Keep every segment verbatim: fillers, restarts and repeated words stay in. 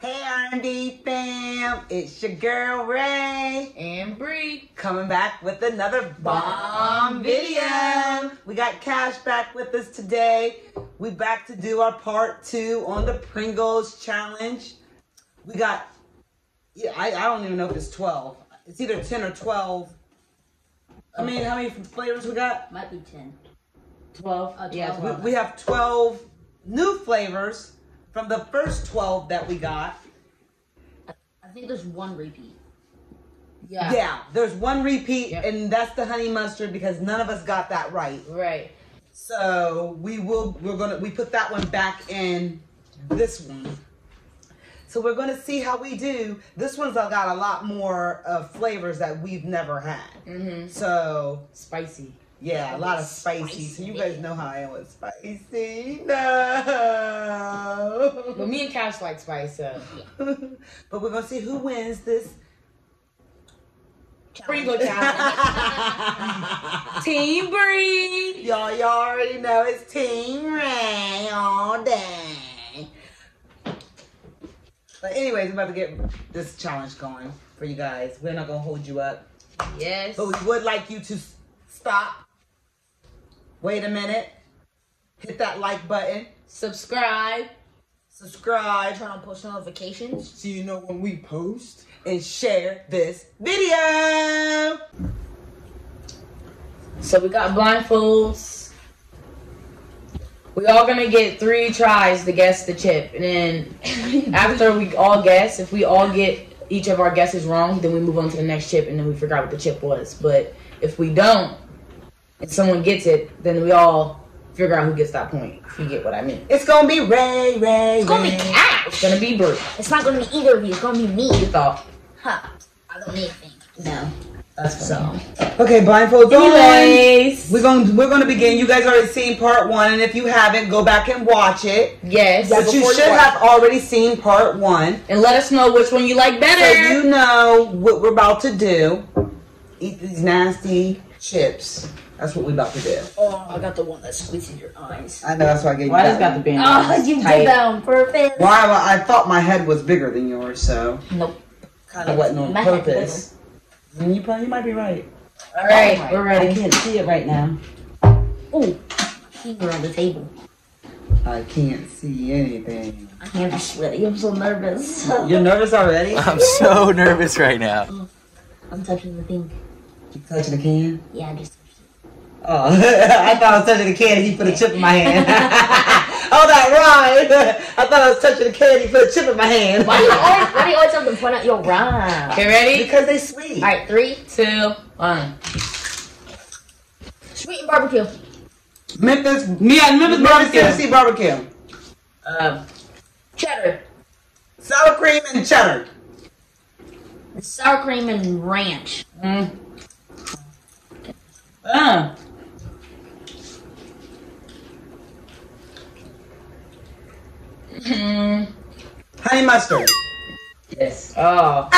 Hey R and B fam, it's your girl Ray and Bree coming back with another bomb video. We got Cash back with us today. We back to do our part two on the Pringles challenge. We got, yeah, I, I don't even know if it's twelve. It's either ten or twelve. I mean, how many flavors we got? Might be ten. twelve. Uh, twelve. Yeah, we, we have twelve new flavors from the first twelve that we got. I think there's one repeat. Yeah. Yeah, there's one repeat, yep. And that's the honey mustard because none of us got that right. Right. So we will. We're gonna. We put that one back in this one. So we're gonna see how we do. This one's got a lot more of flavors that we've never had. Mm-hmm. So spicy. Yeah, a lot of spicy. spicy. So you guys know how I am with spicy. No. But me and Cash like spice, so. But we're going to see who wins this Pringle challenge. Team Bree. Y'all, y'all already know it's Team Ray all day. But anyways, I'm about to get this challenge going for you guys. We're not going to hold you up. Yes. But we would like you to stop. Wait a minute. Hit that like button. Subscribe. Subscribe. Turn on post notifications so you know when we post. And share this video. So we got blindfolds. We all gonna get three tries to guess the chip. And then after we all guess, if we all get each of our guesses wrong, then we move on to the next chip and then we forgot what the chip was. But if we don't, and someone gets it, then we all figure out who gets that point. If you get what I mean. It's gonna be Ray, Ray, It's gonna Ray. be Cash. It's gonna be Bree. It's not gonna be either of you. It's gonna be me. You thought? Huh. I don't need anything. No. That's so. Okay, blindfold. Anyways, we're gonna we're gonna begin. You guys already seen part one, and if you haven't, go back and watch it. Yes. But you should have already seen part one. And let us know which one you like better. So you know what we're about to do. Eat these nasty chips. That's what we about to do. Oh, I got the one that squeezes your eyes. I know, that's why I gave you well, that I just got the band. Oh, you tight. Did that on purpose. Well, I, I thought my head was bigger than yours, so. Nope. Kind of I wasn't on purpose. And you probably you might be right. All right, oh, we're ready. I can't see it right now. Oh, finger on the table. I can't see anything. I can't sweaty. I'm so nervous. You're nervous already? I'm so nervous right now. I'm touching the thing. You touching the can? Yeah, I just Oh, I thought I was touching the can and he put a chip in my hand. Oh, that rhyme. I thought I was touching the can and he put a chip in my hand. Why do you always, why do you always have to point out your rhyme? Okay, ready? Because they sweet. All right, three, two, one. Sweet and barbecue. Memphis, yeah, Memphis barbecue. Tennessee barbecue. Uh, cheddar. Sour cream and cheddar. Sour cream and ranch. Mm. Uh. Mm. Honey mustard. Yes. Oh. I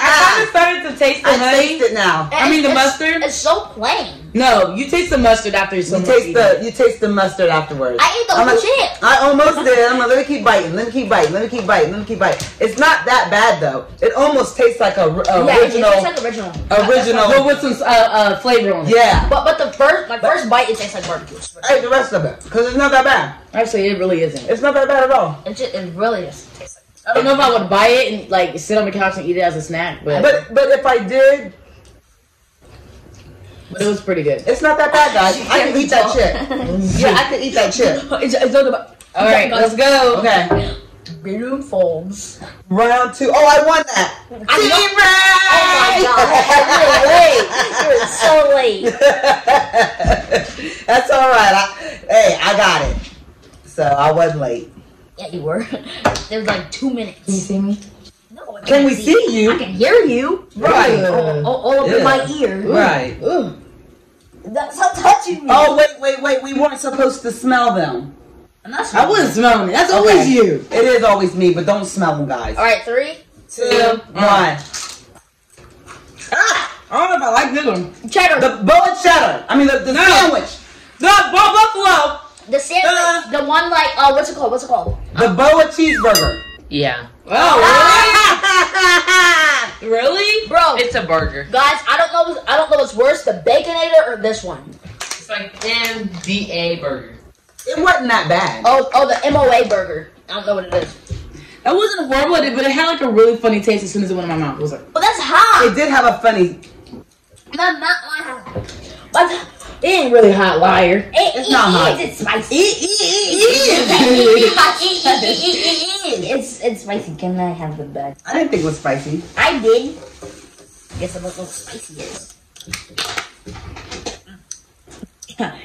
kind of started to taste the I honey. I taste it now. And I mean the mustard. It's so plain. No, you taste the mustard after you. So you taste the it. you taste the mustard afterwards. I ate the whole chip. I almost did. I'm gonna let me keep biting. Let me keep biting. Let me keep biting. Let me keep biting. It's not that bad though. It almost tastes like a, a yeah, original. It tastes like original. Original. But with some uh, uh, flavor on it. Yeah. But but the first my but, first bite it tastes like barbecue. I ate the rest of it because it's not that bad. Actually, it really isn't. It's not that bad at all. It just, it really is. I don't know if I would buy it and like sit on the couch and eat it as a snack, but but, but if I did, it was pretty good. It's not that bad, guys. I can eat that chip. Yeah, I can eat that chip. It's, it's not about. All right, let's go. Okay. Balloon folds. Round two. Oh, I won that. Team Ray. Oh my god, you're late. You're so late. That's all right. I, hey, I got it. So I wasn't late. Yeah, you were. There was like two minutes. Can you see me? No. I can we see, see you? I can hear you. Right. All, all, all up yeah. in my ear. Right. Ooh. That's not touching me. Oh, wait, wait, wait. We weren't supposed to smell them. I'm not I wasn't smelling it. That's okay. Always you. It is always me, but don't smell them, guys. All right, three, two, one. Ah! I don't know if I like this one. Cheddar. The boa cheddar. I mean, the, the no. sandwich. The buffalo. The sandwich, uh, the one like, uh, what's it called? What's it called? The boa cheeseburger. Yeah. Oh, really? Really? Bro. It's a burger. Guys, I don't know I don't know what's worse, the Baconator or this one. It's like M B A burger. It wasn't that bad. Oh, oh, the M O A burger. I don't know what it is. That wasn't horrible, but it had like a really funny taste as soon as it went in my mouth. It was like, well, that's hot. It did have a funny. No, not hot. It ain't really hot, liar. It it's not hot. It's spicy. It is. It's it's spicy. Can I have the bag? I didn't think it was spicy. I did. Guess I don't know what spicy is.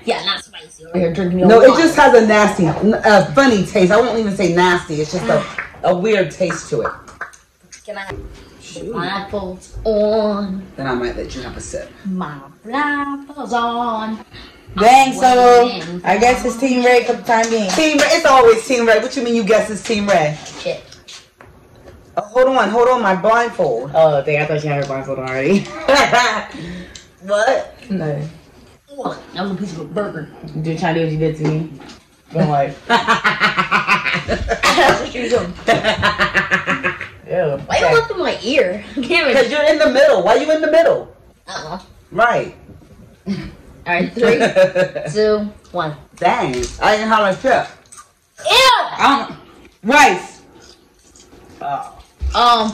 Yeah, not spicy. Right? No, it just has a nasty, uh, funny taste. I won't even say nasty. It's just a, a weird taste to it. Can I have blindfolds on? Then I might let you have a sip. My blindfolds on. Dang, so I guess it's Team Red for the time being. Team Red, it's always Team Red. What you mean you guess it's Team Red? Shit. Oh, hold on, hold on, my blindfold. Oh, dang, I thought you had your blindfold already. What? No. Oh, that was a piece of a burger. You did try to do what you did to me. Don't like. That's what you doing. Yeah. Why you up in my ear? Because you're in the middle. Why you in the middle? Uh-uh. Right. All right. Three, two, one. Dang. I didn't have a chip. Ew. Um. Rice. Oh. Um.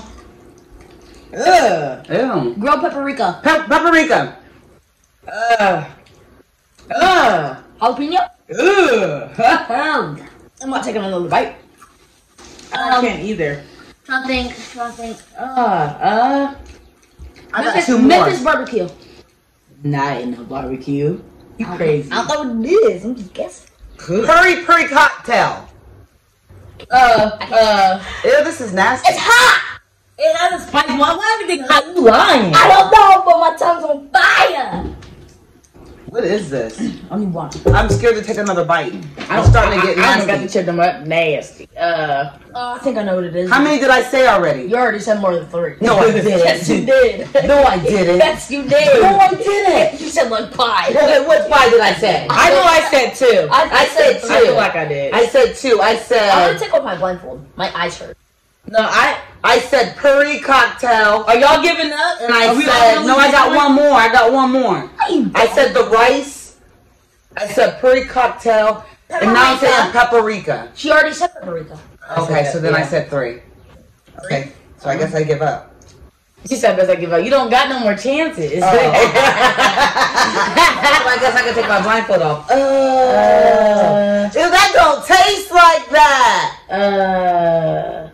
Ugh. Ew. Grilled paprika. Pe paprika. Uh. Uh, jalapeno. Ugh. I'm not taking another bite. Um, I can't either. Trying to think. Trying to think. Uh. Uh. I got two more. Memphis barbecue. Not in a barbecue. You crazy? I don't know what it is. I'm just guessing. Puri puri cocktail. Uh. Uh. Ew, this is nasty. It's hot. It has a spice. Why? Why everything hot? You lying? I don't know, but my tongue's on fire. What is this? Only one. I'm scared to take another bite. I'm starting I, to get I, nasty. I got to check them up. Nasty. Uh, uh, I think I know what it is. How many did I say already? You already said more than three. No, I didn't. Yes, you did. No, I didn't. Yes, you did. No, I didn't. You said like pie. Well, what pie did I say? I know I said two. I, I, I said, said two. I feel like I did. I said two. I said. I'm gonna take off my blindfold. My eyes hurt. No, I I said puri cocktail. Are y'all giving up? And I said, no, I got one more. I got one more. I said the rice. I said puri cocktail. And now I'm saying paprika. She already said paprika. Okay, so then I said three. Okay, so I guess I give up. She said I guess I give up. You don't got no more chances. Oh. I guess I can take my blindfold off. Uh, uh, dude, that don't taste like that. Uh...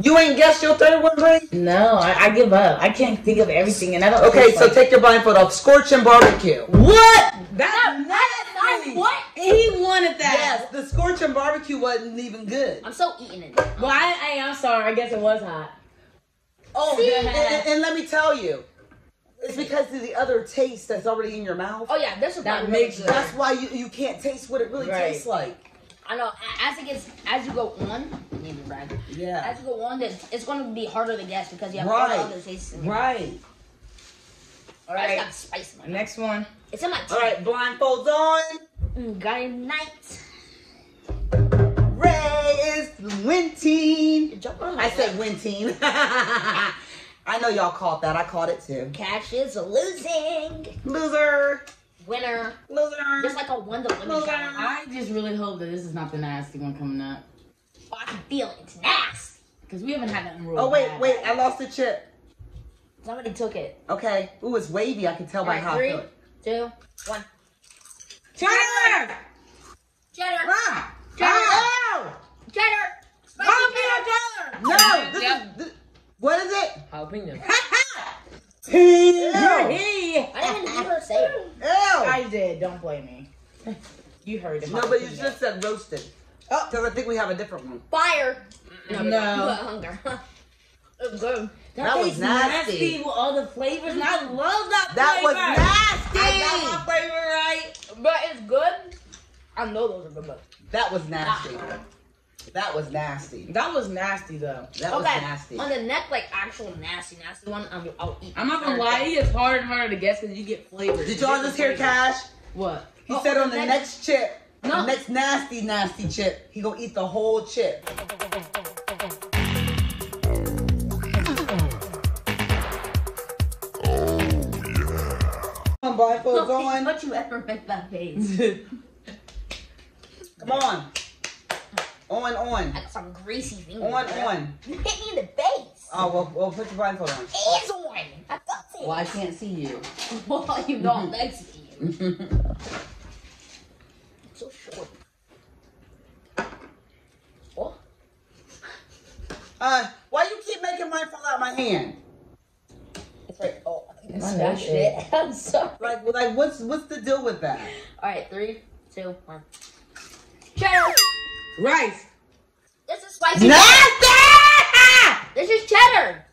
You ain't guessed your third one, right? No, I, I give up. I can't think of everything, and I don't. Okay, so like take your blindfold off. Scorching barbecue. What? That not nice. What? He wanted that. Yes, the scorching barbecue wasn't even good. I'm so eating it. Well, I, I, I'm sorry. I guess it was hot. Oh, see, and, and, and let me tell you, it's because of the other taste that's already in your mouth. Oh yeah, that's what that makes. Really that's why you you can't taste what it really right. tastes like. I know. As it gets, as you go on, maybe right. Yeah. As you go on, it's going to be harder to guess because you have right. all the tastes. In right. All right. It's got spice in my mouth. Next one. It's in my teeth. All right. Blindfolds on. Good night. Ray is Wentine. I said Wentine. I know y'all called that. I called it too. Cash is losing. Loser. Winner. Loser. There's like a one to one. I just really hope that this is not the nasty one coming up. Oh, I can feel it. It's nasty. Because we haven't had that in real Oh, wait, bad. wait. I lost the chip. Somebody took it. Okay. Ooh, it's wavy. I can tell All by right, how three, I feel it. Three, two, one. Cheddar! Cheddar! Ah, cheddar! Oh. Cheddar! Spicy cheddar! No! This yep. is, this, what is it? Jalapeno. He, I didn't even hear her say it. Ew. I did. Don't blame me. You heard it. No, but you just said roasted. Oh, because I think we have a different one. Fire. No. no. no. Hunger. It's good. That, that was nasty. nasty. With all the flavors. And I love that, that flavor. That was nasty. I got my flavor right. But it's good. I know those are good. But that was nasty. Nah. That was nasty. That was nasty, though. That okay. was nasty. On the neck, like, actual nasty, nasty one, I'm, I'll eat. I'm not going to lie. It gets harder and harder to guess because you get flavors. Did y'all just hear Cash? What? He oh, said on the next, next chip, No. Next nasty, nasty chip. He gonna eat the whole chip. Blindfolds no, on. But you effervescent that face. Come on. On, on. I got some greasy fingers. On, on. You hit me in the face. Oh, well, well put your blindfold on. It's on. I felt it. Well, I can't see you. Well, you know I'm Mexican. It's so short. Oh. Uh, why you keep making mine fall out of my hand? It's like, oh. I smashed it. I'm sorry. Like, like, what's what's the deal with that? All right, three, two, one. Cheddar. Rice. This is spicy. Nasty. This is cheddar.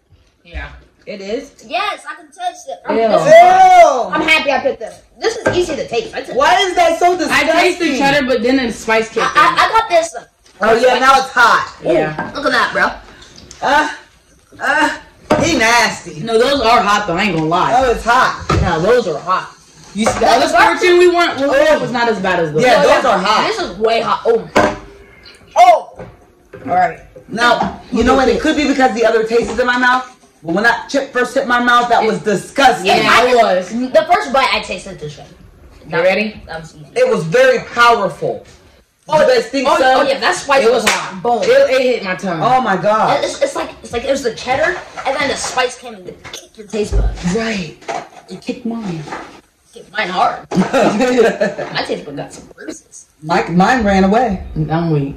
Yeah. It is. Yes, I can taste it. I'm, Ew. This is, Ew. I'm happy I picked this. This is easy to taste. Why is that so disgusting? I tasted cheddar, but then the spice kicked in. I, I got this. Oh yeah, spicy. Now it's hot. Yeah. Ooh, look at that, bro. Uh, uh. They nasty. No, those are hot though. I ain't gonna lie. Oh, it's hot. Now those are hot. You see, the other scorching we want we oh. was not as bad as those. Yeah, those yeah. are hot. This is way hot. Oh, oh. All right. Now you know what? It could be because the other taste is in my mouth. But when that chip first hit my mouth, that it, was disgusting. Yeah, I it was. The first bite, I tasted this one. You ready? I'm it was very powerful. Oh, you guys think oh, so? Oh yeah, that's spicy. It was hot. Boom. It, it hit my tongue. Oh my god. It's, it's like it's like it was the cheddar, and then the spice came and kicked your taste buds. Right. It kicked mine. Kicked mine hard. My taste bud got some bruises. Mike, mine ran away. I'm weak.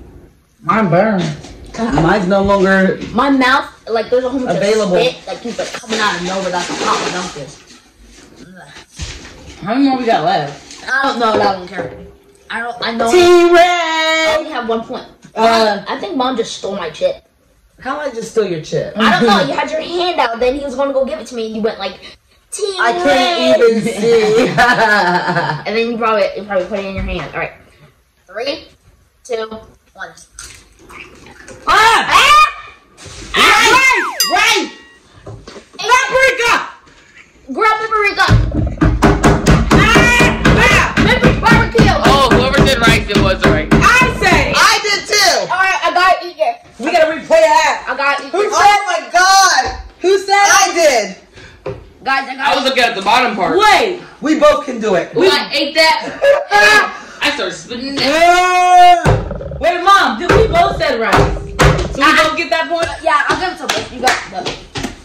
Mine burned. Mine's no longer. My mouth, like there's a whole bunch available. Of spit that keeps like, coming out of nowhere. That's popping up this. How many more we got left? I don't know. That one carried me. I don't. I know. T-Rex. I only have one point. Uh, I think Mom just stole my chip. How did I just steal your chip? I don't know. You had your hand out, then he was gonna go give it to me, and you went like, T-Rex. I can't even see. And then you probably, you probably put it in your hand. All right, three, two, one. Ah! Ah! Ah! Right! Right! Paprika! Grab paprika! Ah! Ah! Paprika barbecue! Whoever did rice, it was right. I said it. I did too. All right, I gotta eat it. We gotta replay that. I gotta eat it. Who said? Oh my god. Who said? I did. Guys, I got. I was looking at the bottom part. Wait. We both can do it. We I ate that. I started spitting that. Yeah. Wait, Mom. Did we both said rice? So we I, both get that point? Yeah, I'll give it to both. You got it.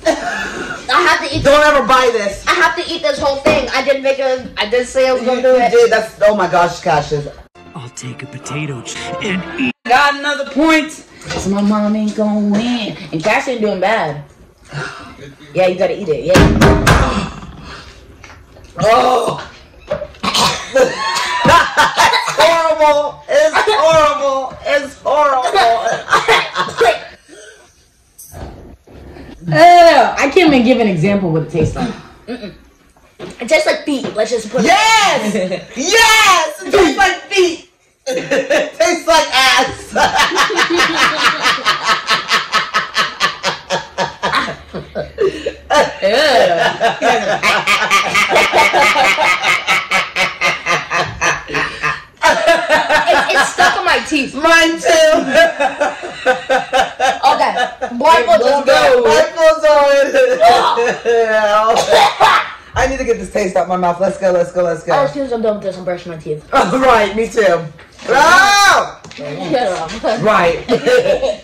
I have to eat. Don't ever buy this. I have to eat this whole thing. I didn't make a. I didn't say I was gonna do it. You did. That's. Oh my gosh, Cashes. I'll take a potato and eat. Got another point. Cause my mom ain't gonna win, and Cash ain't doing bad. Yeah, you gotta eat it. Yeah. Oh. It's horrible. It's horrible. It's horrible. No, no, no. I can't even give an example of what it tastes like. Mm-mm. It tastes like feet. Let's just put yes! it. Yes! Yes! It tastes like feet. It tastes like ass. it's, it's stuck in my teeth. Mine too. Okay, blindfold just go. Blindfold's on. I need to get this taste out of my mouth. Let's go, let's go, let's go. Oh, as soon as I'm done with this, I'm brushing my teeth. Oh, right, me too. Oh! Right.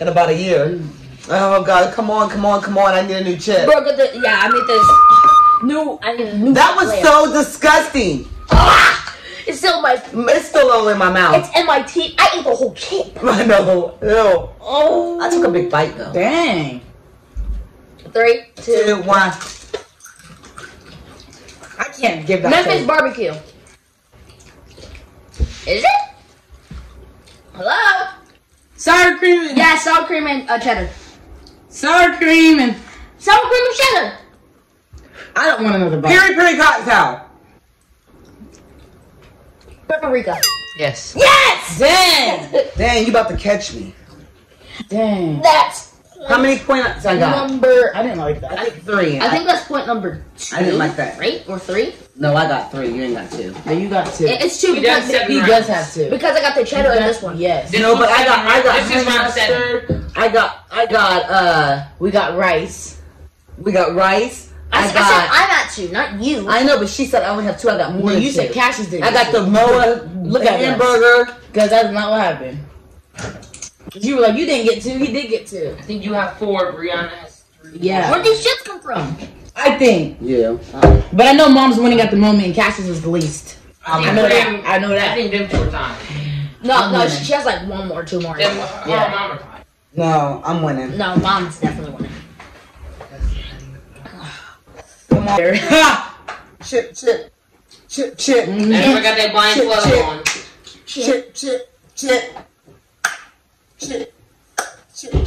In about a year. Oh, God, come on, come on, come on. I need a new chip. Bro, get the, yeah, I need this. New, I need a new That was layer. So disgusting. It's still in my. It's still all in my mouth. It's in my teeth. I ate the whole chip. I know. Ew. Oh. I took a big bite though. Dang. Three, two, two one. I can't give that. Memphis barbecue. Is it? Hello. Sour cream and yeah, sour cream and uh, cheddar. Sour cream and sour cream and cheddar. I don't want another bite. Piri piri cocktail. Paprika. Yes. Yes! Dang! Dang, you about to catch me. Dang. That's How many points I got? Number, I didn't like that. I think three. I, I think that's point number two. I didn't like that. Right? Or three? No, I got three. You ain't got two. No, you got two. It, it's two he because does he rounds. does have two. Because I got the cheddar in this one. Yes. No, but I got, I got this is round seven. I got, I got, uh, we got rice. We got rice. I, I, got, I said I got two, not you. I know, but she said I only have two. I got more. No, you two. said Cash's did. I got the Moa. Look at hamburger. Because that's not what happened. You were like, you didn't get two. He did get two. I think you have four. Brianna has three. Yeah. Where'd these shits come from? I think. Yeah. Uh, but I know Mom's winning at the moment, and Cash's is the least. I, I know that. I know that. I think them four times. No, I'm no, winning. She has like one more, two more. Them, yeah. yeah. Mom no, I'm winning. No, Mom's definitely winning. Come on. Chip, chip, chip, chip. And I got that blind glove on. Chip, chip, chip, chip, chip, chip, chip,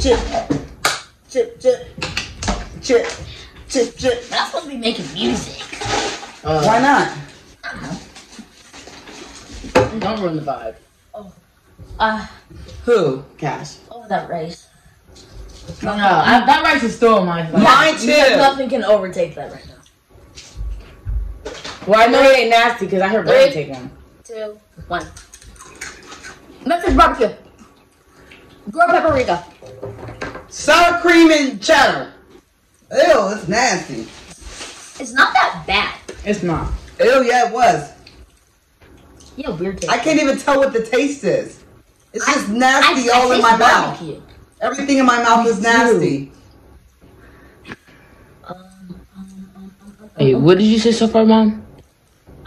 chip, chip, chip, chip. We're not supposed to be making music. Uh, Why not? I don't know. Don't ruin the vibe. Oh. Uh. Who? Cash. Oh, that race. No, no, I, that rice is still in my phone. Mine too. Because nothing can overtake that right now. Well, I know it ain't nasty because I heard Brian take one. Two, one. Next is barbecue. Grilled paprika. Sour cream and cheddar. Ew, it's nasty. It's not that bad. It's not. Ew, yeah, it was. You have weird taste. I can't even tell what the taste is. It's just I, nasty I, all I in my barbecue. mouth. Everything in my mouth is nasty. Hey, what did you say so far, Mom?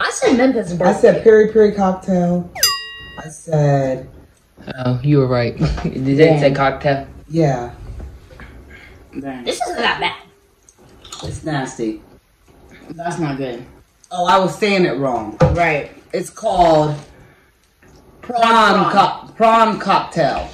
I said Memphis barbecue. I said peri peri cocktail. I said. Oh, you were right. Did they say cocktail? Yeah. Dang. This isn't that bad. It's nasty. That's not good. Oh, I was saying it wrong. Right. It's called prawn co prawn cocktail.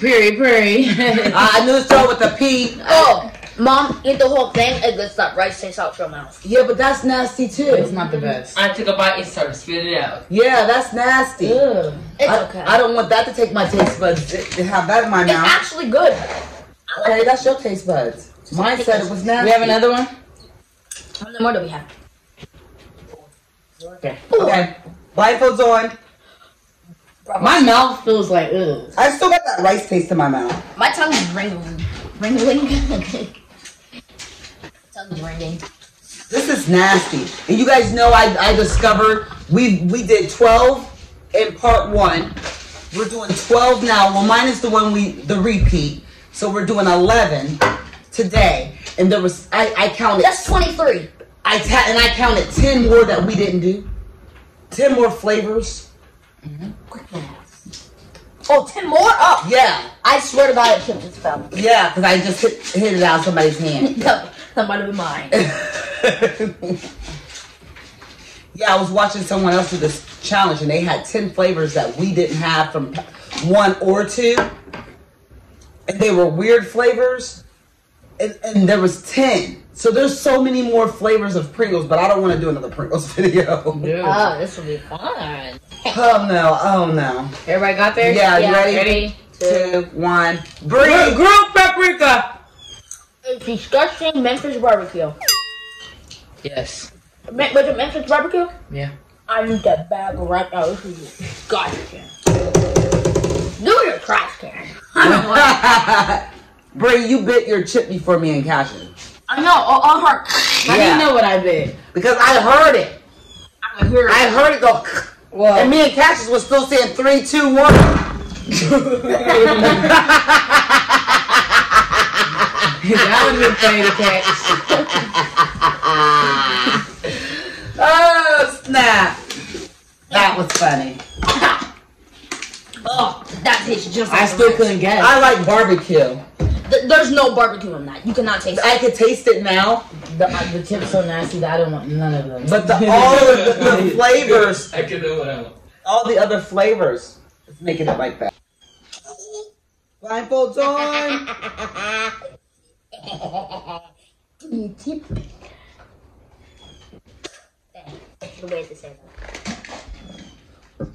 Piri piri. I knew it started with a P. Oh, Mom, eat the whole thing and let that rice taste out your mouth. Yeah, but that's nasty too. It's not the best. I took a bite and started spitting it out. Yeah, that's nasty. Ew. It's I, okay. I don't want that to take my taste buds to have that in my mouth. It's actually good. Okay, like that's your taste buds. Mine said it was nasty. We have another one? How many more do we have? Okay. Ooh. Okay. Blindfolds on. My mouth feels like ugh. I still got that rice taste in my mouth. My tongue is ringling. Ringling? Tongue is ringing. This is nasty. And you guys know I, I discovered we we did twelve in part one. We're doing twelve now. Well, mine is the one we the repeat. So we're doing eleven today. And there was I, I counted That's twenty-three. I ta and I counted ten more that we didn't do. Ten more flavors. Mm-hmm. Oh, ten more? Oh, yeah. I swear to God, it should just fell. Yeah, because I just hit, hit it out of somebody's hand. No, somebody with mine. Yeah, I was watching someone else do this challenge, and they had ten flavors that we didn't have from one or two. And they were weird flavors, and, and there was ten. So there's so many more flavors of Pringles, but I don't want to do another Pringles video. Yeah. Oh, this will be fun. Oh no, oh no. Everybody got there? Yeah, yeah. You ready? Ready? Two, two one. Bring grilled paprika! It's disgusting Memphis barbecue. Yes. Me was it Memphis barbecue? Yeah. I need that bag right now. This is disgusting. Do your trash can. I don't know. Bree, you bit your chipney for me and Cash. I know, I heard. How do you know what I did? Because I heard it. I heard it. I heard it go. Whoa. And me and Cassius was still saying three, two, one. That would have been funny to catch. Oh snap! That was funny. Oh, that tastes just. Like I still couldn't get it. I like barbecue. There's no barbecue in that. You cannot taste it. I can taste it now. The, uh, the chip's so nasty that I don't want none of them. But the, all of the, the flavors. I can do what I want. All the other flavors. Let's make it like that. Blindfolds on. Give me a tip. That's the way to say that.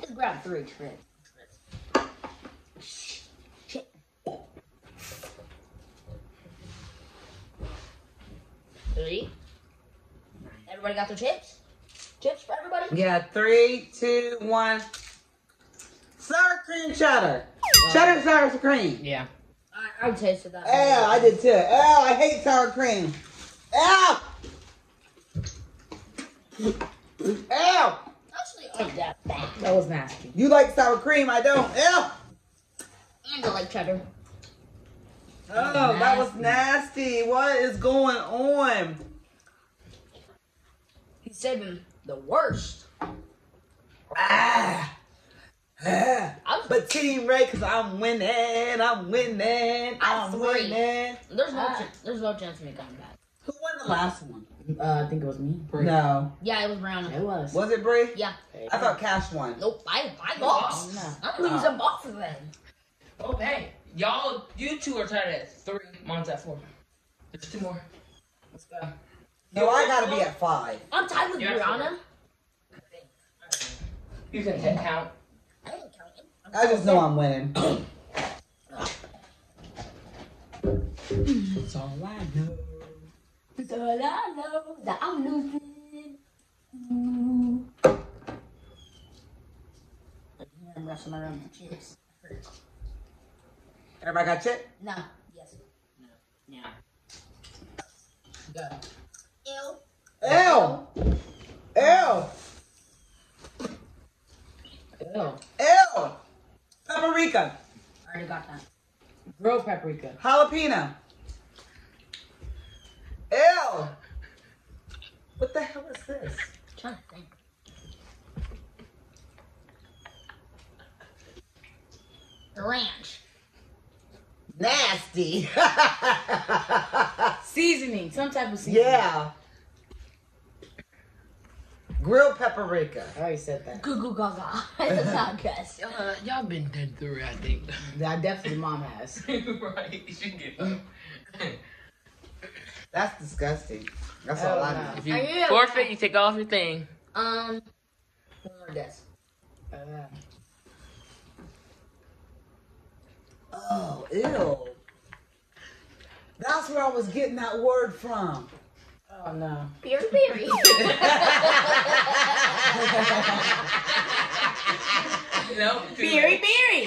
Let's grab three trips. three. Everybody got their chips? Chips for everybody? Yeah, three, two, one. Sour cream cheddar. Uh, cheddar sour cream. Yeah. I, I tasted that. Oh, I did too. Oh, I hate sour cream. Ow! Ow! I like that. That was nasty. You like sour cream, I don't. Ew! And I like cheddar. Oh, nasty. That was nasty. What is going on? He's saving the worst. Ah! ah. But Team Ray, because I'm winning. I'm winning. I'm, I'm winning. There's no, ah. there's no chance of me coming back. Who won the last one? Uh, I think it was me. Bree. No. Yeah, it was Brown. It was. Was it Bree? Yeah. I thought Cash won. Nope, I, I lost. Oh, no. I'm losing uh, both of them. Okay. Y'all, you two are tied at three. Mine's at four. There's two more. Let's go. No, I gotta be at five. I'm tied with Brianna. You can hit count. I didn't count it. I just know I'm winning. That's all I know. That's all I know, that I'm losing. Ooh. I'm rushing around my chips. Everybody got chip? No. Yes. No. Yeah. Go. Ew. Ew. Ew. Ew. Ew. Paprika. I already got that. Grilled paprika. Jalapeno. Ew! What the hell is this? I'm trying to think. Ranch. Nasty. Seasoning. Some type of seasoning. Yeah. Grilled paprika. I already said that. Goo goo gaga. It's a podcast. Uh, y'all been dead through, I think. I definitely mom has. Right. You shouldn't give up. That's disgusting. That's all I know. If you yeah. forfeit, you take off your thing. Um, one more desk. Uh, oh, ew. That's where I was getting that word from. Oh, no. Beer, beer. No, beery, beery.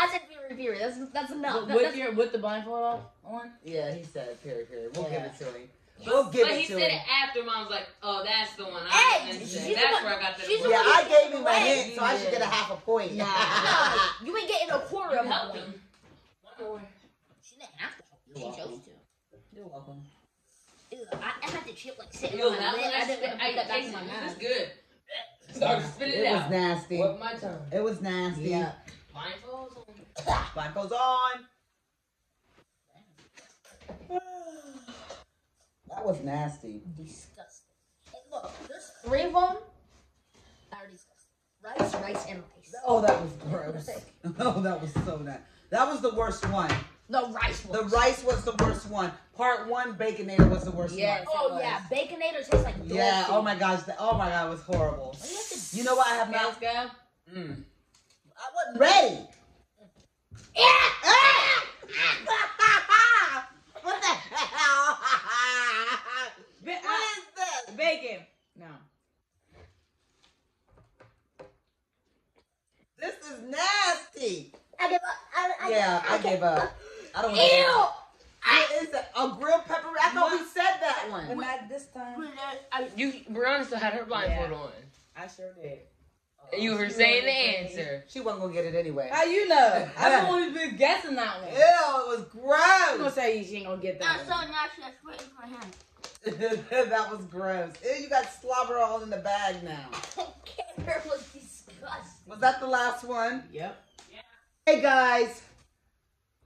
I said beery, beery. That's that's enough. With, that, that's... Your, with the blindfold on? Yeah, he said beery, beery. We'll yeah. give it to him. We'll yes. give but it to him. But he said it after mom was like, "Oh, that's the one." I hey, that's the one, where I got that. Yeah, one. I gave him my hint, so I should get a half a point. Nah, no, you ain't getting a quarter of help him. One more. She didn't have to help. She welcome. chose to. You're welcome. Ew, I, I had the chip like sitting on my lip. I didn't I that back in my mouth. It's good. Start spitting it out. It was nasty. What my turn? It was nasty. Yeah. Blindfolds on. Blindfolds on. That was nasty. Disgusting. Hey, look, there's three of them that are disgusting. Rice, rice, and rice. Oh, that was gross. Oh, that was so nasty. That was the worst one. The rice was. The rice was the worst one. Part one, Baconator was the worst yes, one. Oh, yeah. Baconator tastes like dorsey. Yeah, oh my gosh. The, oh my God, it was horrible. You know what I have now? Mm. I wasn't ready. Yeah. Ah! What the hell? What is this? Bacon. No. This is nasty. I give up. I, I yeah, I, I gave up. up. I don't want to. Ew! What is that? A grilled pepper? I thought we said that one. And not this time. You, Brianna still had her blindfold yeah. on. I sure did. Oh, you were saying the answer. She wasn't going to get it anyway. How you know? I don't want to be guessing that one. Ew, it was gross. I'm going to say she ain't going to get that That's one. That's so nasty. That's waiting for him. That was gross. Ew, you got slobber all in the bag now. I don't care. It was disgusting. Was that the last one? Yep. Hey guys,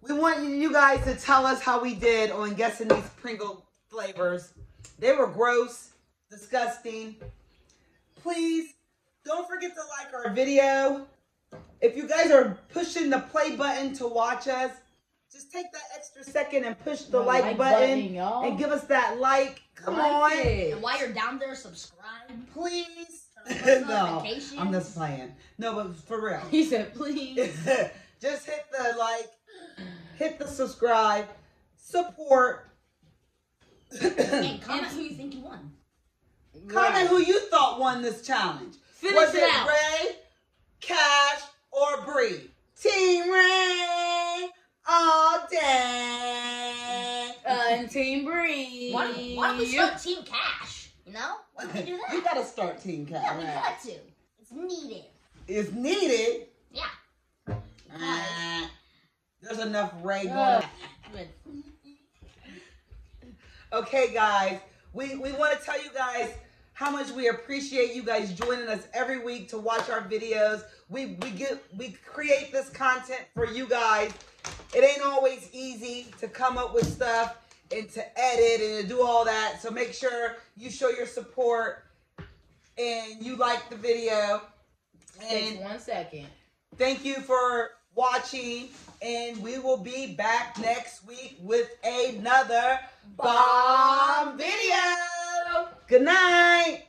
we want you guys to tell us how we did on guessing these Pringle flavors. They were gross, disgusting. Please don't forget to like our video. If you guys are pushing the play button to watch us, just take that extra second and push the, the like, like button, button and give us that like. Come like on. It. And while you're down there, subscribe. Please. No, I'm just playing. No, but for real. He said, please. Just hit the like, hit the subscribe, support, And comment who you think you won. Comment right. who you thought won this challenge. Finish Was it, it Ray, Cash, or Bree? Team Ray all day. And Team Bree. Why, why don't we start Team Cash? You know? Why don't we do that? You gotta start Team Cash. Yeah, we got to. It's needed. It's needed? Yeah. Uh, there's enough Ray going. Okay, guys. We, we want to tell you guys how much we appreciate you guys joining us every week to watch our videos. We we get we create this content for you guys. It ain't always easy to come up with stuff and to edit and to do all that. So make sure you show your support and you like the video. And one second. Thank you for watching, and we will be back next week with another bomb video. Good night.